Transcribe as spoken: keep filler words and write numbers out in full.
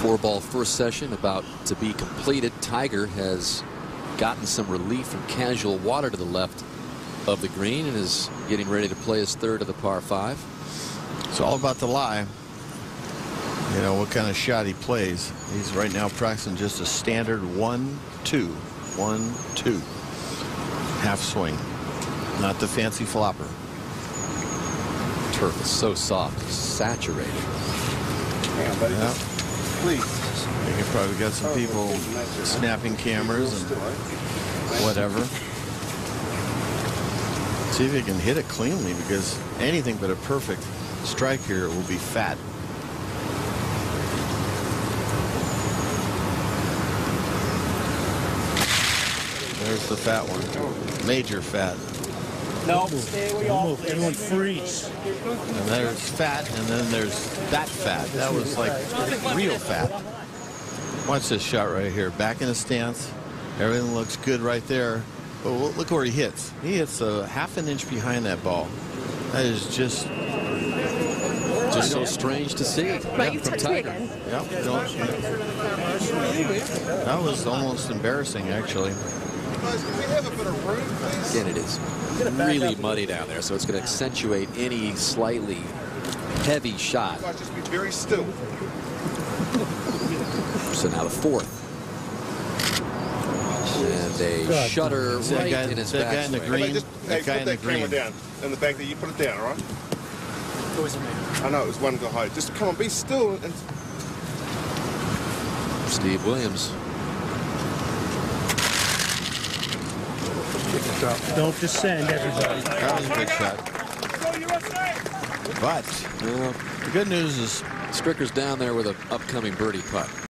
Four ball first session about to be completed. Tiger has gotten some relief from casual water to the left of the green and is getting ready to play his third of the par five. It's all about the lie. You know what kind of shot he plays. He's right now practicing just a standard one, two, one, two. Half swing. Not the fancy flopper. Turf is so soft, saturated. Yeah, buddy. Yeah. Please. You probably got some people snapping cameras and whatever. See if you can hit it cleanly, because anything but a perfect strike here will be fat. There's the fat one. Major fat. No, everyone freeze. And there's fat, and then there's that fat. That was like real fat. Watch this shot right here. Back in a stance. Everything looks good right there. But look where he hits. He hits a half an inch behind that ball. That is just just so strange to see it yeah, from Tiger. Yep. That was almost embarrassing, actually. Again, it is really muddy down there, so it's going to accentuate any slightly heavy shot. Just be very still. So now the fourth. And they God. shutter right that guy, in his that guy in the green. Just, that hey, guy in that the green. Down, and the fact that you put it down, all right? I know, it was one go high. Just come on, be still. And Steve Williams. Don't descend, everybody. That was a good shot. But uh, the good news is Stricker's down there with an upcoming birdie putt.